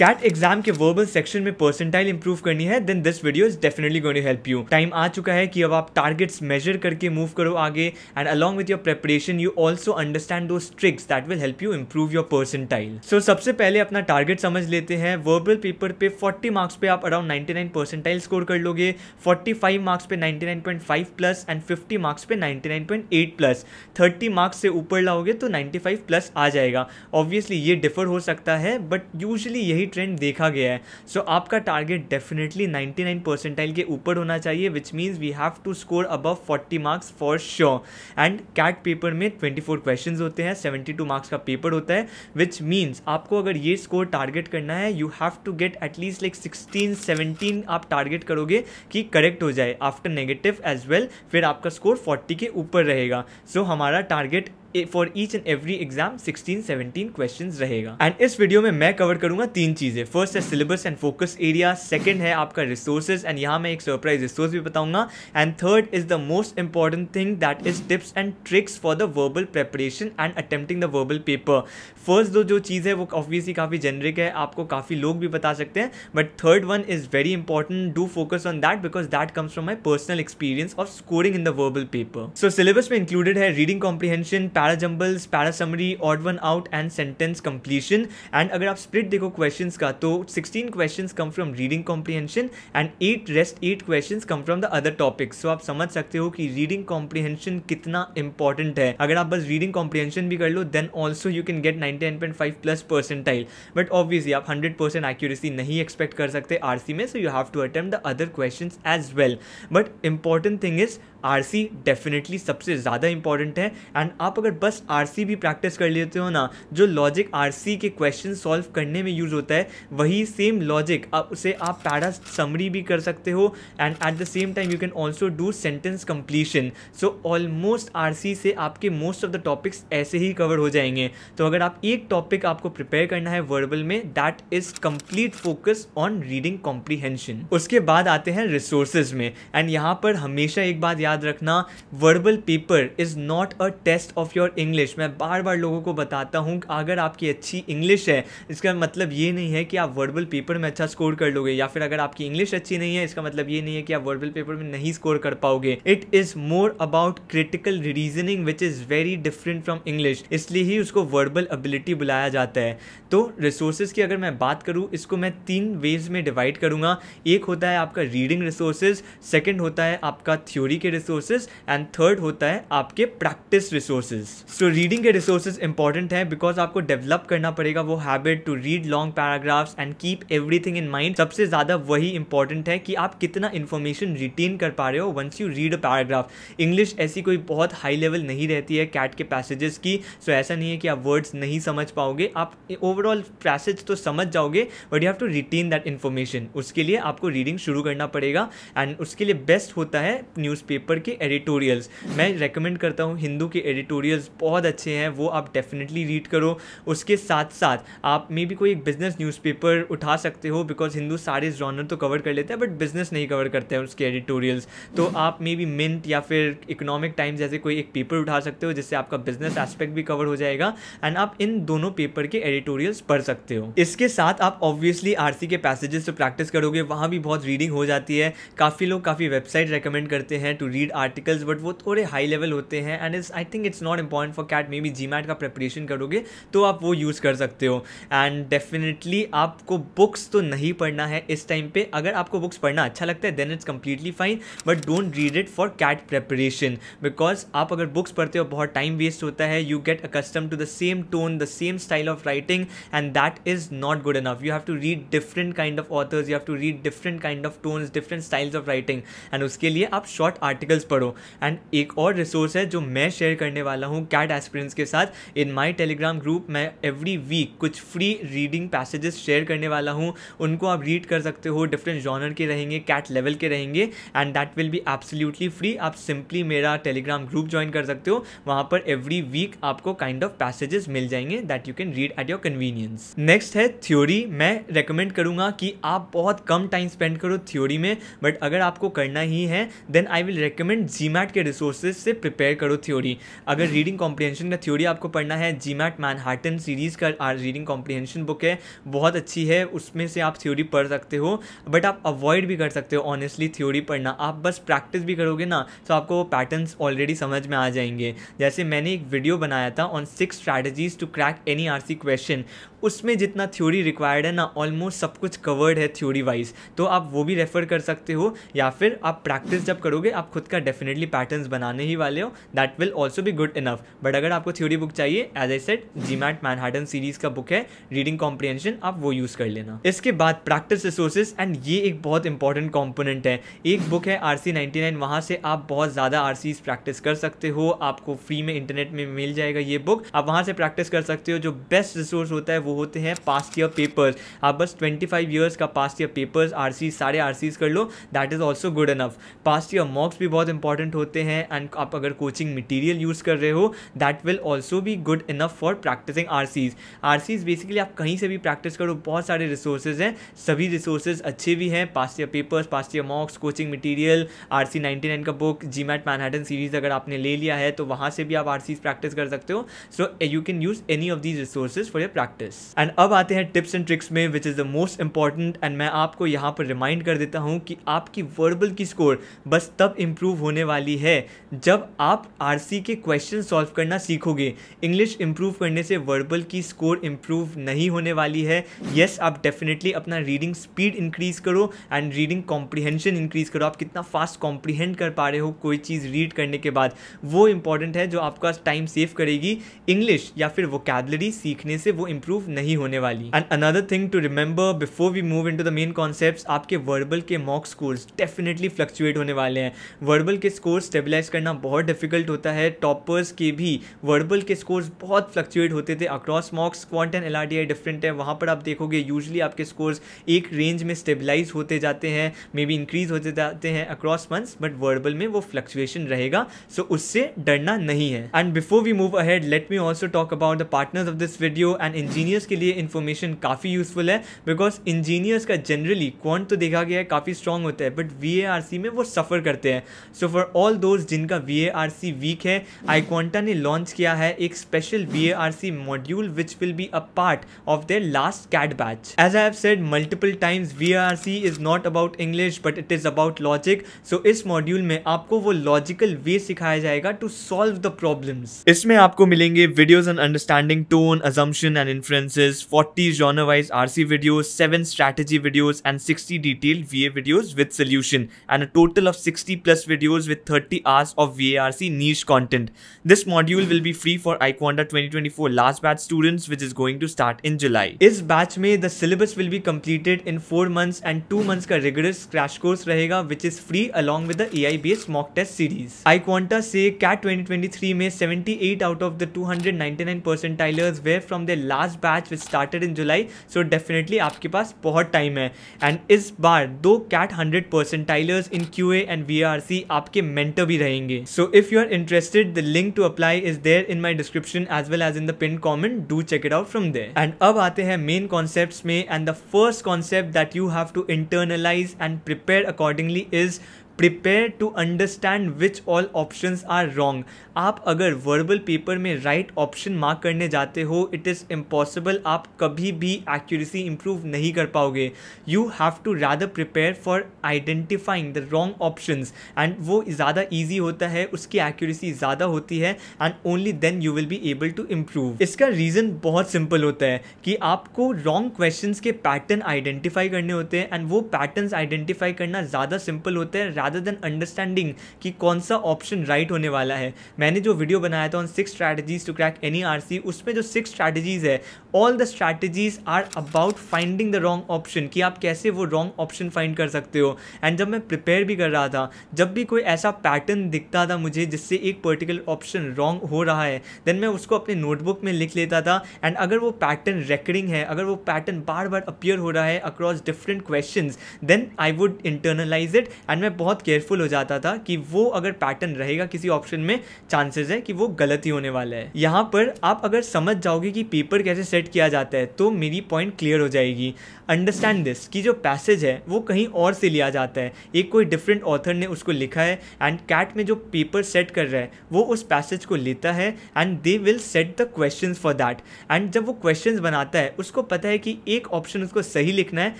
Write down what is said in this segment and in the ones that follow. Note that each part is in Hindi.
कैट एग्जाम के वर्बल सेक्शन में परसेंटाइल इंप्रूव करनी है, then this video is definitely going to help you. Time आ चुका है कि अब आप टारगेट्स मेजर करके मूव करो आगे, and along with your preparation you also understand those tricks that will help you improve your percentile. So सबसे पहले अपना टारगेट समझ लेते हैं। वर्बल पेपर पे 40 मार्क्स पे आप अराउंड 99 परसेंटाइल स्कोर कर लोगे, 45 मार्क्स पे 99.5 प्लस एंड 50 मार्क्स पे 99.8 प्लस, 30 मार्क्स से ऊपर लाओगे तो 95 प्लस आ जाएगा। ऑब्वियसली ये डिफर हो सकता है बट यूजली यही ट्रेंड देखा गया है। सो आपका टारगेट डेफिनेटली 99 परसेंटाइल के ऊपर होना चाहिए, which means we have to score above 40 marks for sure. And CAT paper में 24 क्वेश्चंस होते हैं, 72 मार्क्स का पेपर होता है, विच मीन्स आपको अगर ये स्कोर टारगेट करना है you have to get at least like 16-17 आप टारगेट करोगे कि करेक्ट हो जाए आफ्टर नेगेटिव एज वेल, फिर आपका स्कोर 40 के ऊपर रहेगा। सो हमारा target for each and every exam 16-17 questions रहेगा। एंड इस वीडियो में मैं कवर करूंगा 3 चीज़ें। फर्स्ट है syllabus and focus area, second है आपका रिसोर्सेज एंड यहाँ मैं एक सरप्राइज रिसोर्स भी बताऊंगा, and third is the most important thing that is tips and tricks for the verbal preparation and attempting the verbal paper. First दो जो चीज़ है वो ऑब्वियसली काफ़ी जेनरिक है, आपको काफ़ी लोग भी बता सकते हैं, but third one is very important, do focus on that because that comes from my personal experience of scoring in the verbal paper. So syllabus में इंक्लूडेड है reading comprehension, parajumbles, पैरासमरी, odd one out and sentence completion. And अगर आप स्प्लिट देखो क्वेश्चंस का तो 16 questions come from reading comprehension and 8 questions come from the other topics. So आप समझ सकते हो कि रीडिंग कॉम्प्रीहेंशन कितना इंपॉर्टेंट है। अगर आप बस रीडिंग कॉम्प्रीहेंशन भी कर लो then also you can get 99.5 plus percentile, but obviously आप 100% एक्यूरेसी नहीं एक्सपेक्ट कर सकते आरसी में, so you have to attempt the other questions as well. But important thing is RC definitely सबसे ज़्यादा इंपॉर्टेंट है, एंड आप अगर बस आरसी भी प्रैक्टिस कर लेते हो ना, जो लॉजिक आरसी के क्वेश्चन सॉल्व करने में यूज़ होता है वही सेम लॉजिक आप उसे आप पैरा समरी भी कर सकते हो, and at the same time you can also do sentence completion. So almost RC से आपके मोस्ट ऑफ द टॉपिक्स ऐसे ही कवर हो जाएंगे। तो अगर आप एक टॉपिक आपको प्रिपेयर करना है वर्बल में, that is complete focus on reading comprehension. उसके बाद आते हैं रिसोर्सेज में, एंड यहाँ पर हमेशा एक बात याद रखना, verbal paper is not a test of your English. मैं बार बार लोगों को बताता हूँ अगर आपकी अच्छी इंग्लिश है इसका मतलब ये नहीं है कि आप वर्बल पेपर में अच्छा स्कोर कर लोगे, या फिर अगर आपकी इंग्लिश अच्छी नहीं है इसका मतलब ये नहीं है कि आप वर्बल पेपर में नहीं स्कोर कर पाओगे। It is more about critical reasoning which is very different from English, इसलिए ही उसको वर्बल एबिलिटी बुलाया जाता है। तो रिसोर्सेज की अगर मैं बात करूँ, इसको मैं 3 वेज में डिवाइड करूँगा। एक होता है आपका रीडिंग रिसोर्सेज, सेकेंड होता है आपका थ्योरी के रिसोर्सेज, एंड थर्ड होता है आपके प्रैक्टिस रिसोर्सेज। सो रीडिंग के रिसोर्सेज इंपॉर्टेंट है बिकॉज आपको डेवलप करना पड़ेगा वो habit to read long paragraphs and keep everything in mind. सबसे ज़्यादा वही इंपॉर्टेंट है कि आप कितना इन्फॉर्मेशन रिटेन कर पा रहे हो once you read a paragraph. English ऐसी कोई बहुत हाई लेवल नहीं रहती है कैट के पैसेजेस की, सो ऐसा नहीं है कि आप वर्ड्स नहीं समझ पाओगे, आप ओवरऑल पैसेज तो समझ जाओगे but you have to retain that information. उसके लिए आपको रीडिंग शुरू करना पड़ेगा, एंड उसके लिए बेस्ट होता है न्यूज़पेपर के एडिटोरियल्स। मैं रेकमेंड करता हूँ हिंदू के एडिटोरियल्स बहुत अच्छे हैं, वो आप डेफिनेटली रीड करो। उसके साथ साथ आप मे बी कोई एक बिजनेस न्यूज़पेपर उठा सकते हो बिकॉज हिंदू सारे जॉनर तो कवर कर लेता है बट बिजनेस नहीं कवर करते हैं उसके एडिटोरियल्स। तो आप मे बी मिंट या फिर इकोनॉमिक टाइम्स जैसे कोई एक पेपर उठा सकते हो जिससे आपका बिजनेस एस्पेक्ट भी कवर हो जाएगा, एंड आप इन दोनों पेपर के एडिटोरियल्स पढ़ सकते हो। इसके साथ आप ऑब्वियसली आरसी के पैसेजेस तो प्रैक्टिस करोगे, वहाँ भी बहुत रीडिंग हो जाती है। काफ़ी लोग काफ़ी वेबसाइट रेकमेंड करते हैं टू रीड आर्टिकल्स बट वो थोड़े हाई लेवल होते हैं, and I think it's not important for CAT. Maybe GMAT का प्रिपरेशन करोगे तो आप वो यूज़ कर सकते हो, एंड डेफिनेटली आपको बुक्स तो नहीं पढ़ना है इस टाइम पे। अगर आपको बुक्स पढ़ना अच्छा लगता है then it's completely fine, but don't read it for CAT preparation because आप अगर बुक्स पढ़ते हो बहुत टाइम वेस्ट होता है, you get accustom to the same tone, the same style of writing, and that is not good enough. You have to read different kind of authors, you have to read different kind of tones, different styles of writing, and उसके लिए आप शॉर्ट आर्टिकल्स पढ़ो। एंड एक और रिसोर्स है जो मैं शेयर करने वाला हूँ कैट एस्पिरेंट्स के साथ। इन माय टेलीग्राम ग्रुप मैं एवरी वीक कुछ फ्री रीडिंग पैसेजेस शेयर करने वाला हूँ, उनको आप रीड कर सकते हो। डिफरेंट जॉनर के रहेंगे, कैट लेवल के रहेंगे, and that will be absolutely free. आप सिंपली मेरा टेलीग्राम ग्रुप ज्वाइन कर सकते हो, वहाँ पर एवरी वीक आपको काइंड ऑफ पैसेजेस मिल जाएंगे that you can read at your convenience. Next है थ्योरी। मैं रिकमेंड करूँगा कि आप बहुत कम टाइम स्पेंड करो थ्योरी में, बट अगर आपको करना ही है then I will recommend GMAT के रिसोर्सेज से प्रिपेयर करो थ्योरी। अगर रीडिंग कॉम्प्रिहेंशन का थ्योरी आपको पढ़ना है, जीमैट मैनहट्टन सीरीज़ का रीडिंग कॉम्प्रिहेंशन बुक है, बहुत अच्छी है, उसमें से आप थ्योरी पढ़ सकते हो। बट आप अवॉइड भी कर सकते हो ऑनेस्टली थ्योरी पढ़ना, आप बस प्रैक्टिस भी करोगे ना तो आपको पैटर्न्स ऑलरेडी समझ में आ जाएंगे। जैसे मैंने एक वीडियो बनाया था on 6 strategies to crack any RC question, उसमें जितना थ्योरी रिक्वायर्ड है ना ऑलमोस्ट सब कुछ कवर्ड है थ्योरी वाइज, तो आप वो भी रेफर कर सकते हो। या फिर आप प्रैक्टिस जब करोगे आप खुद का डेफिनेटली पैटर्न्स बनाने ही वाले हो, दैट विल ऑल्सो भी गुड इनफ। बट अगर आपको थ्योरी बुक चाहिए, as I said GMAT Manhattan series का बुक है रीडिंग कॉम्प्रिहेंशन, आप वो यूज़ कर लेना। इसके बाद प्रैक्टिस रिसोर्सेज, एंड ये एक बहुत इंपॉर्टेंट कॉम्पोनेंट है। एक बुक है RC 99, वहाँ से आप बहुत ज़्यादा RCs प्रैक्टिस कर सकते हो, आपको फ्री में इंटरनेट में मिल जाएगा ये बुक, आप वहाँ से प्रैक्टिस कर सकते हो। जो बेस्ट रिसोर्स होता है वो होते हैं पास्ट ईयर पेपर्स, आप बस 25 ईयर्स का पास्ट ईयर पेपर्स RC सारे RCs कर लो, that is also good enough. Past year mocks भी बहुत इंपॉर्टेंट होते हैं, एंड आप अगर कोचिंग मटीरियल यूज़ कर रहे हो दैट विल ऑल्सो भी good enough for practising RCs। Basically आप कहीं से भी प्रैक्टिस करो, बहुत सारे रिसोर्सेज हैं, सभी रिसोर्सेज अच्छे भी हैं, past year papers, past year mocks, coaching material, RC 99 का बुक, जीमैट मैनहट्टन सीरीज़ अगर आपने ले लिया है तो वहाँ से भी आप RCs प्रैक्टिस कर सकते हो। So you can use any of these resources for your practice. And अब आते हैं टिप्स एंड ट्रिक्स में, which is the most important. And मैं आपको यहाँ पर रिमाइंड कर देता हूँ कि आपकी वर्बल की स्कोर बस तब इम्प्रूव होने वाली है जब आप RC के क्वेश्चन सॉल्व करना सीखोगे। इंग्लिश इम्प्रूव करने से वर्बल की स्कोर इम्प्रूव नहीं होने वाली है। येस, आप डेफिनेटली अपना रीडिंग स्पीड इंक्रीज़ करो एंड रीडिंग कॉम्प्रीहेंशन इंक्रीज़ करो, आप कितना फास्ट कॉम्प्रीहेंड कर पा रहे हो कोई चीज़ रीड करने के बाद, वो इंपॉर्टेंट है, जो आपका टाइम सेव करेगी। इंग्लिश या फिर वोकैबुलरी सीखने से वो इम्प्रूव नहीं होने वाली। And another thing to remember before we move into the main concepts, आपके वर्बल के मॉक स्कोर्स डेफिनेटली फ्लक्चुएट होने वाले हैं। वर्बल के स्कोर स्टेबलाइज करना बहुत डिफिकल्ट होता है, टॉपर्स के भी वर्बल के स्कोर्स बहुत फ्लक्चुएट होते थे across mocks. Quant and LRTI different है, वहाँ पर आप देखोगे यूजली आपके स्कोर्स एक रेंज में स्टेबलाइज होते जाते हैं, मे बी इंक्रीज होते जाते हैं अक्रॉस मंथ्स, बट वर्बल में वो फ्लक्चुएशन रहेगा, सो उससे डरना नहीं है। And before we move ahead let me also talk about the partners of this video. And engineers के लिए इन्फॉर्मेशन काफ़ी यूजफुल है, बिकॉज इंजीनियर्स का जनरली क्वांट तो देखा गया है काफ़ी स्ट्रॉन्ग होता है, बट VARC में वो सफ़र करते हैं। सो फॉर ऑल दोज जिनका VARC वीक है, iQuanta ने लॉन्च किया है एक special VARC module which will be a part of their last CAT batch. As I have said multiple times, VARC is not about English but it is about logic. So इस मॉड्यूल में आपको वो लॉजिकल वे सिखाया जाएगा टू सॉल्व द प्रॉब्लम्स। इसमें आपको मिलेंगे videos on understanding tone, assumption and inferences, 40 genre wise RC videos, 7 strategy videos and 60 detailed VA videos with solution, and a total of 60+ videos with 30 hours of VARC niche content. This module will be free for iQuanta 2024 last batch students, which is going to start in July. इस बैच में the syllabus will be completed in 4 months and 2 months का rigorous crash course रहेगा, which is free along with the AI based mock test series. iQuanta से CAT 2023 में 78 out of the 299 percentiles were from their last batch which started in July, so definitely आपके पास बहुत टाइम है। एंड इस बार 2 CAT 100 percentiles in QA and VARC आपके मेंटर भी रहेंगे। So if you are interested, the link to apply is there in my description as well as in the pin comment, do check it out from there. And अब आते हैं मेन कॉन्सेप्ट्स में, and the first concept that you have to internalise and prepare accordingly is prepare to understand which all options are wrong. आप अगर वर्बल पेपर में राइट ऑप्शन मार्क करने जाते हो, इट इज़ इम्पॉसिबल, आप कभी भी एक्यूरेसी इम्प्रूव नहीं कर पाओगे। You have to rather prepare for identifying the wrong options, and वो ज़्यादा ईजी होता है, उसकी एक्यूरेसी ज़्यादा होती है, and only then you will be able to improve. इसका रीज़न बहुत सिंपल होता है कि आपको रॉन्ग क्वेश्चन के पैटर्न आइडेंटिफाई करने होते हैं, एंड वो पैटर्न आइडेंटिफाई करना ज़्यादा सिंपल होता है rather than understanding कि कौन सा ऑप्शन राइट होने वाला है। मैंने जो वीडियो बनाया था on 6 strategies to crack any RC, उसमें जो 6 स्ट्रैटेजीज है, all the strategies are about finding the wrong option, कि आप कैसे वो रॉन्ग ऑप्शन फाइंड कर सकते हो। एंड जब मैं प्रिपेयर भी कर रहा था, जब भी कोई ऐसा पैटर्न दिखता था मुझे जिससे एक पर्टिकुलर ऑप्शन रॉन्ग हो रहा है, देन मैं उसको अपने नोटबुक में लिख लेता था। एंड अगर वो पैटर्न रेकरिंग है, अगर वो पैटर्न बार बार अपीयर हो रहा है across different question, then I would internalise it, and मैं बहुत बहुत केयरफुल हो जाता था कि वो अगर पैटर्न रहेगा किसी ऑप्शन में, चांसेस है कि वो गलत ही होने वाला है। यहाँ पर आप अगर समझ जाओगे कि पेपर कैसे सेट किया जाता है तो मेरी पॉइंट क्लियर हो जाएगी। अंडरस्टैंड दिस कि जो पैसेज है वो कहीं और से लिया जाता है, एक कोई डिफरेंट ऑथर ने उसको लिखा है एंड कैट में जो पेपर सेट कर रहा है वो उस पैसेज को लेता है and they will set the questions for that. And जब वो क्वेश्चंस बनाता है उसको पता है कि एक ऑप्शन उसको सही लिखना है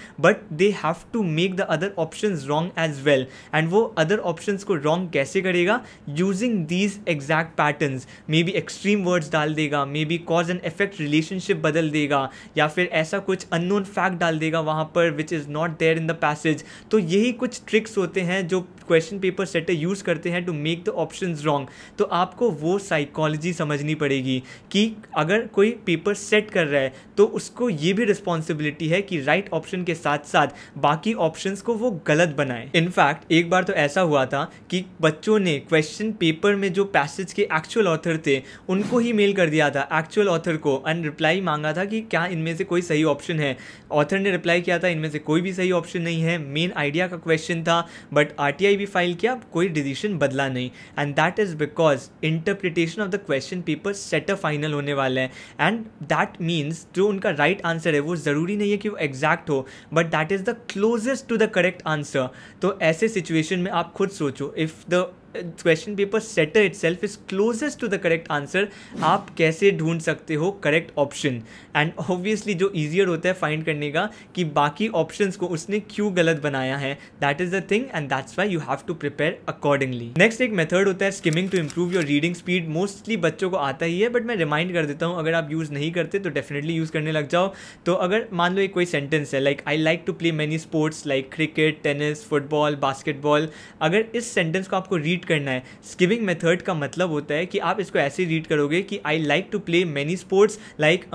but they have to make the other options wrong as well, and वो अदर ऑप्शंस को रॉन्ग कैसे करेगा using these exact patterns. Maybe extreme words डाल देगा, maybe cause and effect relationship बदल देगा, या फिर ऐसा कुछ अननोन फैक्ट डाल देगा वहाँ पर which is not there in the passage. तो यही कुछ ट्रिक्स होते हैं जो क्वेश्चन पेपर सेटर यूज़ करते हैं to make the options wrong. तो आपको वो साइकोलॉजी समझनी पड़ेगी कि अगर कोई पेपर सेट कर रहा है तो उसको ये भी रिस्पॉन्सिबिलिटी है कि राइट ऑप्शन के साथ साथ बाकी ऑप्शंस को वो गलत बनाए। इनफैक्ट एक बार तो ऐसा हुआ था कि बच्चों ने क्वेश्चन पेपर में जो पैसेज के एक्चुअल ऑथर थे उनको ही मेल कर दिया था, एक्चुअल ऑथर को, एंड रिप्लाई मांगा था कि क्या इनमें से कोई सही ऑप्शन है। ऑथर ने रिप्लाई किया था इनमें से कोई भी सही ऑप्शन नहीं है, मेन आइडिया का क्वेश्चन था बट आरटीआई भी फाइल किया, कोई डिसीजन बदला नहीं। And that is because interpretation of the question paper setter final होने वाला है, एंड दैट मीन्स जो उनका राइट आंसर है वो ज़रूरी नहीं है कि वो एग्जैक्ट हो but that is the closest to the correct answer. तो ऐसे सिचुएशन में आप खुद सोचो, if the question paper setter itself is closest to the correct answer, आप कैसे ढूंढ सकते हो करेक्ट ऑप्शन। एंड ऑब्वियसली जो ईजियर होता है फाइंड करने का कि बाकी ऑप्शंस को उसने क्यों गलत बनाया है, that is the thing and that's why you have to prepare accordingly. Next एक मेथड होता है skimming to improve your reading speed. Mostly बच्चों को आता ही है बट मैं रिमाइंड कर देता हूँ, अगर आप यूज़ नहीं करते तो डेफिनेटली यूज़ करने लग जाओ। तो अगर मान लो एक कोई सेंटेंस है like I like to play many sports like cricket, tennis, football, basketball, अगर इस सेंटेंस को आपको रीड करना है, स्किमिंग मेथड का मतलब होता है कि आप इसको ऐसे रीड करोगे कि I like to play many sports like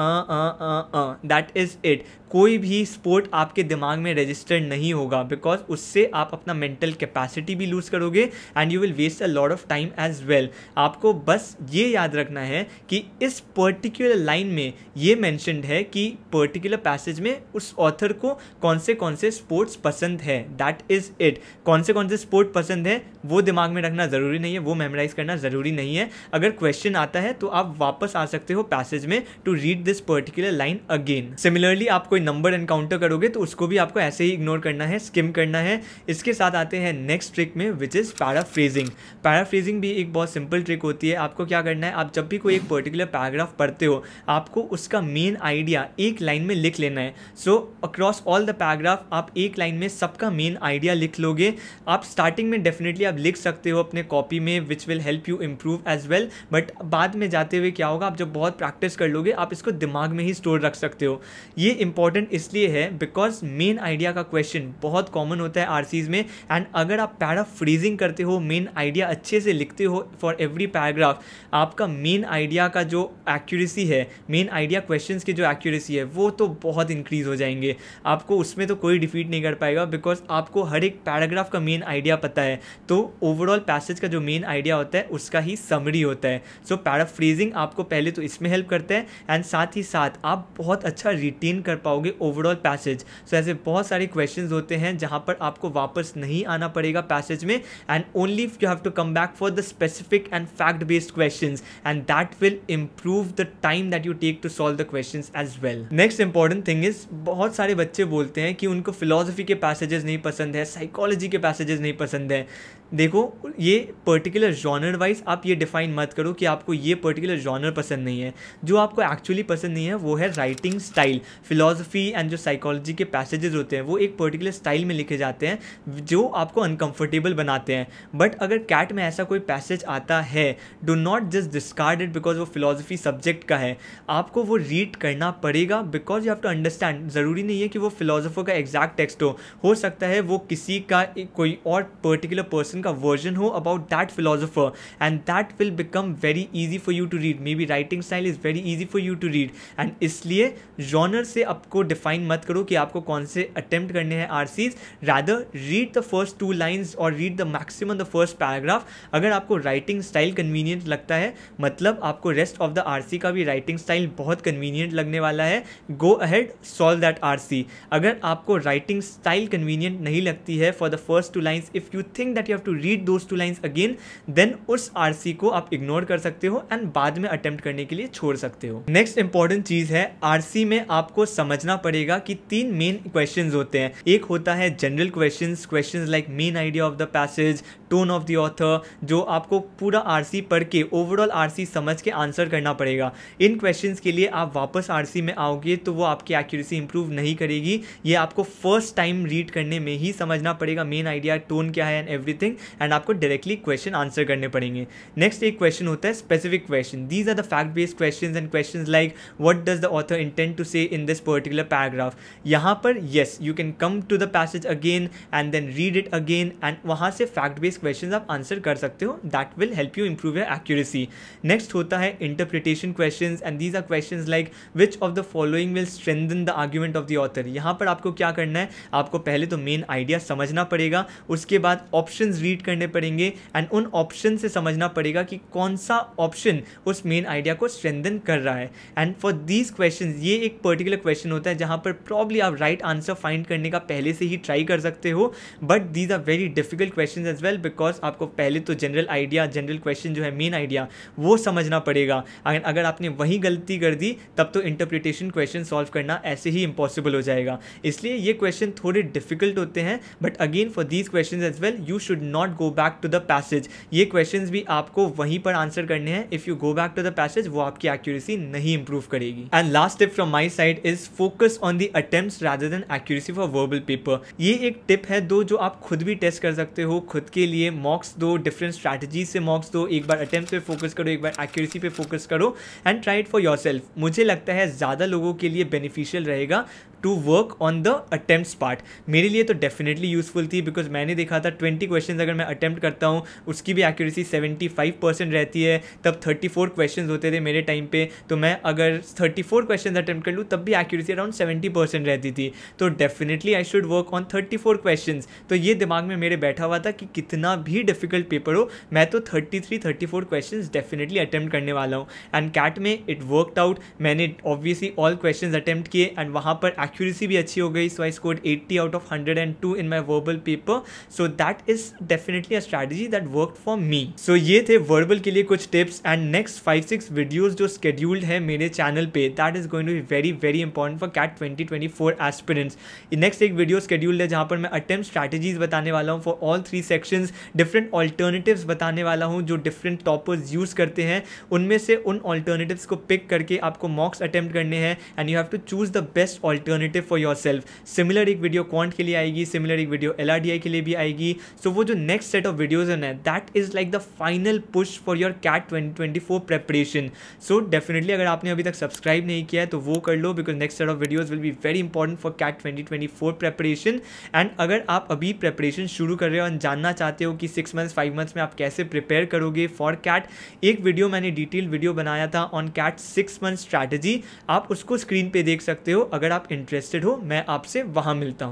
that is it. कोई भी स्पोर्ट आपके दिमाग में रजिस्टर्ड नहीं होगा बिकॉज उससे आप अपना मेंटल कैपेसिटी भी लूज करोगे and you will waste a lot of time as well. आपको बस ये याद रखना है कि इस पर्टिकुलर लाइन में ये मेंशन्ड है कि पर्टिकुलर पैसेज में उस ऑथर को कौन से स्पोर्ट्स पसंद है, दैट इज इट। कौन से स्पोर्ट पसंद है वो दिमाग में रखना ज़रूरी नहीं है, वो मेमोराइज करना ज़रूरी नहीं है। अगर क्वेश्चन आता है तो आप वापस आ सकते हो पैसेज में to read this particular line again. Similarly आप कोई नंबर एनकाउंटर करोगे तो उसको भी आपको ऐसे ही इग्नोर करना है, स्किम करना है। इसके साथ आते हैं नेक्स्ट ट्रिक में विच इज़ पैराफ्रेजिंग। पैराफ्रेजिंग भी एक बहुत सिंपल ट्रिक होती है। आपको क्या करना है, आप जब भी कोई एक पर्टिकुलर पैराग्राफ पढ़ते हो आपको उसका मेन आइडिया एक लाइन में लिख लेना है। So across all the paragraph आप एक लाइन में सबका मेन आइडिया लिख लोगे। आप स्टार्टिंग में डेफिनेटली आप लिख सकते हो अपने कॉपी में which will help you improve as well, but बाद में जाते हुए क्या होगा, आप जब बहुत प्रैक्टिस कर लोगे आप इसको दिमाग में ही स्टोर रख सकते हो। ये इंपॉर्टेंट इसलिए है बिकॉज मेन आइडिया का क्वेश्चन बहुत कॉमन होता है आरसीज में, एंड अगर आप पैराफ्रेजिंग करते हो, मेन आइडिया अच्छे से लिखते हो फॉर एवरी पैराग्राफ, आपका मेन आइडिया का जो एक्यूरेसी है, मेन आइडिया क्वेश्चन की जो एक्यूरेसी है वो तो बहुत इंक्रीज हो जाएंगे। आपको उसमें तो कोई डिफीट नहीं कर पाएगा बिकॉज आपको हर एक पैराग्राफ का मेन आइडिया पता है। तो ओवरऑल पैसेज का जो मेन आइडिया होता है उसका ही समरी होता है। सो पैराफ्रेजिंग आपको पहले तो इसमें हेल्प करता है एंड साथ ही साथ आप बहुत अच्छा रिटेन कर पाओगे ओवरऑल पैसेज। सो ऐसे बहुत सारे क्वेश्चंस होते हैं जहां पर आपको वापस नहीं आना पड़ेगा पैसेज में, and only you have to come back for the specific and fact based questions, and that will improve the time that you take to solve the questions as well. Next important thing is बहुत सारे बच्चे बोलते हैं कि उनको फिलॉसफी के पैसेजेस नहीं पसंद है, साइकोलॉजी के पैसेजेस नहीं पसंद है। देखो ये पर्टिकुलर जॉनर वाइज आप ये डिफाइन मत करो कि आपको ये पर्टिकुलर जॉनर पसंद नहीं है। जो आपको एक्चुअली पसंद नहीं है वो है राइटिंग स्टाइल। फिलॉसफी एंड जो साइकोलॉजी के पैसेजेस होते हैं वो एक पर्टिकुलर स्टाइल में लिखे जाते हैं जो आपको अनकंफर्टेबल बनाते हैं। बट अगर कैट में ऐसा कोई पैसेज आता है, do not just discard it because वो फिलॉसफी सब्जेक्ट का है, आपको वो रीड करना पड़ेगा because you have to understand. ज़रूरी नहीं है कि वो फिलॉसफर का एग्जैक्ट टेक्स्ट हो सकता है वो किसी का कोई और पर्टिकुलर पर्सन का वर्जन हो about that philosopher, and that will become very easy for you to read. Maybe writing style is very easy for you to read, and इसलिए जॉनर से आपको डिफाइन मत करो कि आपको कौन से अटैम्प्ट करने हैं RCs. Rather read the first two lines और read the maximum the first paragraph. अगर आपको राइटिंग स्टाइल कन्वीनियंट लगता है, मतलब आपको रेस्ट ऑफ द आरसी का भी राइटिंग स्टाइल बहुत कन्वीनियंट लगने वाला है, go ahead solve that RC. अगर आपको राइटिंग स्टाइल कन्वीनियंट नहीं लगती है for the first two lines, if you think that you have to read those two lines again, then उस आरसी को आप इग्नोर कर सकते हो एंड बाद में अटेम्प्ट करने के लिए छोड़ सकते हो. नेक्स्ट इंपॉर्टेंट चीज है, आरसी में आपको समझना पड़ेगा कि तीन मेन क्वेश्चंस होते हैं. एक होता है general questions, questions like main idea of the passage, tone of the author, जो आपको पूरा आरसी पढ़ के ओवरऑल आरसी समझ के आंसर करना पड़ेगा. इन क्वेश्चंस के लिए आप वापस आरसी में आओगे तो वो आपकी एक्यूरेसी इंप्रूव नहीं करेगी. ये आपको फर्स्ट टाइम रीड करने में ही समझना पड़ेगा मेन आइडिया, टोन क्या है एंड एवरीथिंग, एंड आपको डायरेक्टली क्वेश्चन आंसर करने पड़ेंगे. नेक्स्ट एक क्वेश्चन होता है specific question. These are the fact based question and question like what does the author intent to say in this particular paragraph. यहाँ पर yes you can come to the passage again and then read it again, and वहाँ से फैक्ट बेस्ड क्वेश्चन आप आंसर कर सकते हो. That will help you improve your accuracy. Next होता है interpretation question, and these are question like which of the following will strengthen the argument of the author. यहाँ पर आपको क्या करना है, आपको पहले तो मेन आइडिया समझना पड़ेगा, उसके बाद ऑप्शंस रीड करने पड़ेंगे एंड उन ऑप्शन से समझना पड़ेगा कि कौन सा ऑप्शन उस मेन आइडिया को स्ट्रेंथन कर रहा है. एंड फॉर दीज क्वेश्चन, ये एक पर्टिकुलर क्वेश्चन होता है जहाँ पर प्रॉब्ली आप राइट आंसर फाइंड करने का पहले से ही ट्राई कर सकते हो, but these are very difficult question as well, because आपको पहले तो जनरल आइडिया, जनरल क्वेश्चन जो है मेन आइडिया वो समझना पड़ेगा. अगर आपने वही गलती कर दी तब तो इंटरप्रिटेशन क्वेश्चन सॉल्व करना ऐसे ही इम्पॉसिबल हो जाएगा. इसलिए ये क्वेश्चन थोड़े डिफिकल्ट होते हैं, but again for these question as well you should not go back to the passage. ये क्वेश्चन भी आपको वहीं पर आंसर करने हैं. If you go back to the passage वो आपकी एक्यूरेसी नहीं इंप्रूव करेगी. And last tip from my side is focus on the attempts rather than accuracy for verbal paper. ये एक टिप है दो जो आप खुद भी टेस्ट कर सकते हो, खुद के लिए मॉक्स दो, डिफरेंट स्ट्रैटेजीज से मॉक्स दो, एक बार अटेम्प्ट पे फोकस करो, एक बार एक्यूरेसी पे फोकस करो, and try it for yourself. मुझे लगता है ज़्यादा लोगों के लिए बेनिफिशियल रहेगा to work on the attempts part. मेरे लिए तो डेफिनेटली यूजफुल थी, बिकॉज मैंने देखा था 20 क्वेश्चन अगर मैं अटैम्प्ट करता हूँ उसकी भी एक्यूरेसी 75% रहती है. तब 34 क्वेश्चन होते थे मेरे टाइम पे, तो मैं अगर 34 क्वेश्चन अटैम्प्ट कर लूँ तब भी एक्यूरेसी अराउंड 70% रहती थी. तो definitely I should work on 34 question. तो ये दिमाग में मेरे बैठा हुआ था कि कितना भी डिफिकल्ट पेपर हो मैं तो 33-34 क्वेश्चन डेफिनेटली अटैम्प्ट करने वाला हूँ. एंड कैट में इट वर्कड आउट. मैंने ऑब्वियसली ऑल क्वेश्चन अटैम्प्ट किए एंड वहाँ पर एक्यूरेसी भी अच्छी हो गई. So I scored 80 out of 102 in my verbal paper. So that is definitely a strategy that work for me. So ये थे वर्बल के लिए कुछ टिप्स, एंड नेक्स्ट 5-6 वीडियोज जो स्केड्यूल्ड है मेरे चैनल पे, that is going to be very very important for CAT 2024 aspirants. Next एक वीडियो स्केड्यूल्ड है जहाँ पर मैं अटेम्प्ट स्ट्रैटेजीज बताने वाला हूँ for all 3 sections, different alternatives बताने वाला हूँ जो डिफरेंट टॉपर्स यूज करते हैं. उनमें से उन ऑल्टरनेटिव्स को पिक करके आपको मॉक्स अटैम्प्ट करने हैं and you have to choose the best alternative for yourself. Similar एक वीडियो क्वांट के लिए आएगी, सिमिलर एक वीडियो LRTI के लिए भी आएगी. सो वो जो नेक्स्ट सेट ऑफ वीडियोज है that is like the final push for your CAT 2024 preparation. So definitely अगर आपने अभी तक सब्सक्राइब नहीं किया है तो वो कर लो, because next set of videos will be very important for CAT 2024 preparation. And अगर आप अभी प्रेपरेशन शुरू कर रहे हो और जानना चाहते हो कि 6 months 5 months में आप कैसे प्रिपेयर करोगे फॉर कैट, एक वीडियो मैंने डिटेल वीडियो बनाया था ऑन कैट 6 month स्ट्रैटेजी. आप उसको स्क्रीन पर देख सकते हो. अगर आप इंटरेस्टेड हो मैं आपसे वहां मिलता हूं.